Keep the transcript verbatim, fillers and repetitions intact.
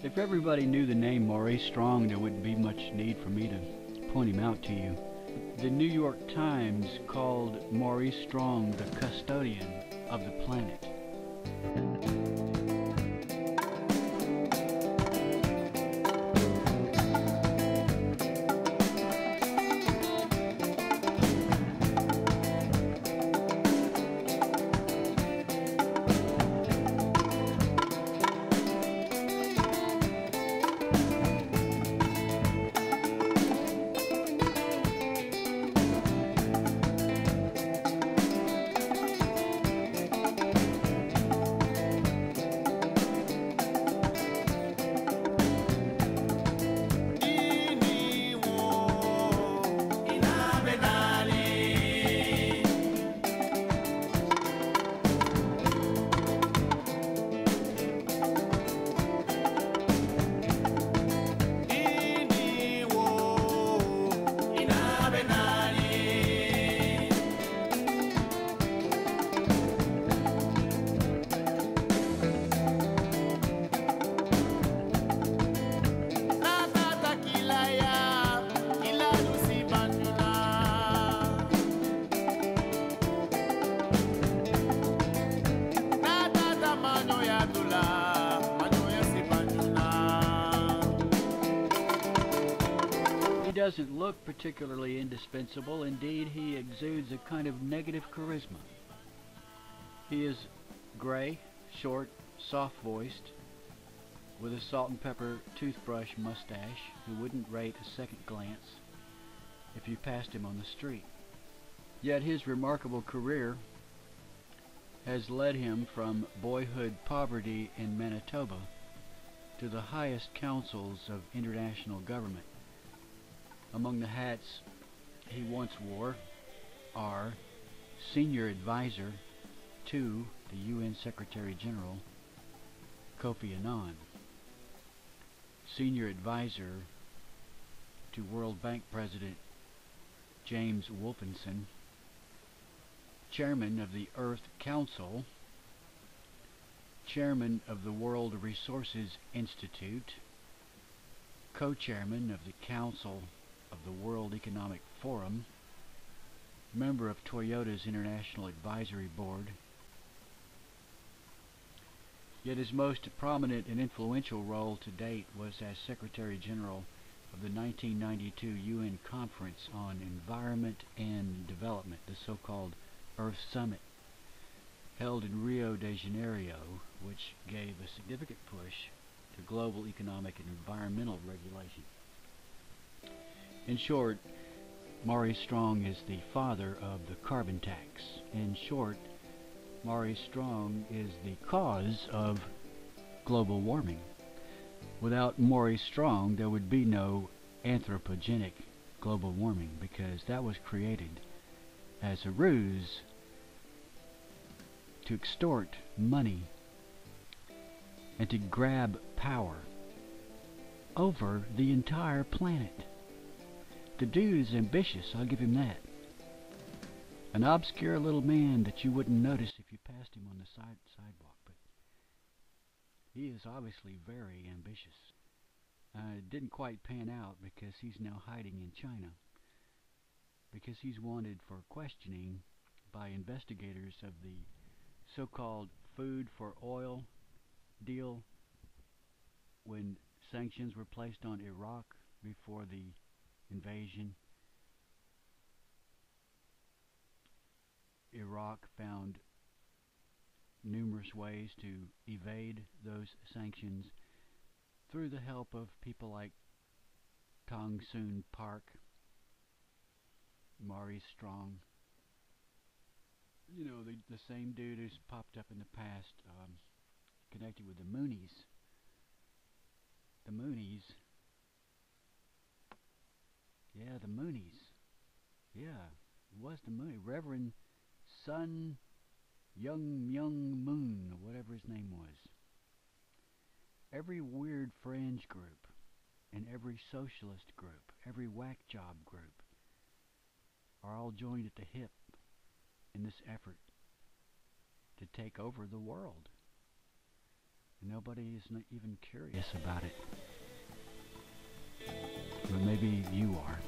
If everybody knew the name Maurice Strong, there wouldn't be much need for me to point him out to you. The New York Times called Maurice Strong the custodian of the planet. He doesn't look particularly indispensable. Indeed, he exudes a kind of negative charisma. He is gray, short, soft-voiced, with a salt and pepper toothbrush mustache who wouldn't rate a second glance if you passed him on the street. Yet his remarkable career has led him from boyhood poverty in Manitoba to the highest councils of international government. Among the hats he once wore are Senior Advisor to the U N Secretary General Kofi Annan, Senior Advisor to World Bank President James Wolfensohn, Chairman of the Earth Council, Chairman of the World Resources Institute, Co-Chairman of the Council of the World Economic Forum, member of Toyota's International Advisory Board. Yet his most prominent and influential role to date was as Secretary General of the nineteen ninety-two U N Conference on Environment and Development, the so-called Earth Summit, held in Rio de Janeiro, which gave a significant push to global economic and environmental regulation. In short, Maurice Strong is the father of the carbon tax. In short, Maurice Strong is the cause of global warming. Without Maurice Strong, there would be no anthropogenic global warming, because that was created as a ruse to extort money and to grab power over the entire planet. The dude's ambitious, I'll give him that. An obscure little man that you wouldn't notice if you passed him on the side sidewalk, but he is obviously very ambitious. Uh, it didn't quite pan out because he's now hiding in China, because he's wanted for questioning by investigators of the so-called food for oil deal when sanctions were placed on Iraq before the invasion. Iraq found numerous ways to evade those sanctions through the help of people like Tongsun Park, Maurice Strong, you know, the, the same dude who's popped up in the past, um, connected with the Moonies. The Moonies. Yeah, the Moonies. Yeah, it was the Moonies. Reverend Sun Young Young Moon, or whatever his name was. Every weird fringe group, and every socialist group, every whack job group, are all joined at the hip in this effort to take over the world. and nobody's not even curious about it. But maybe you are.